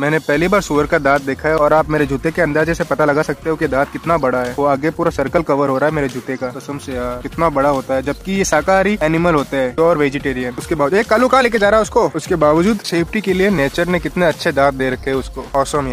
मैंने पहली बार सूअर का दांत देखा है और आप मेरे जूते के अंदाजे से पता लगा सकते हो कि दांत कितना बड़ा है। वो आगे पूरा सर्कल कवर हो रहा है मेरे जूते का, कसम से यार कितना बड़ा होता है। जबकि ये शाकाहारी एनिमल होते हैं और वेजिटेरियन, उसके बावजूद एक कालू कहाँ लेके जा रहा है उसको, उसके बावजूद सेफ्टी के लिए नेचर ने कितने अच्छे दांत दे रखे है उसको। ऑसम।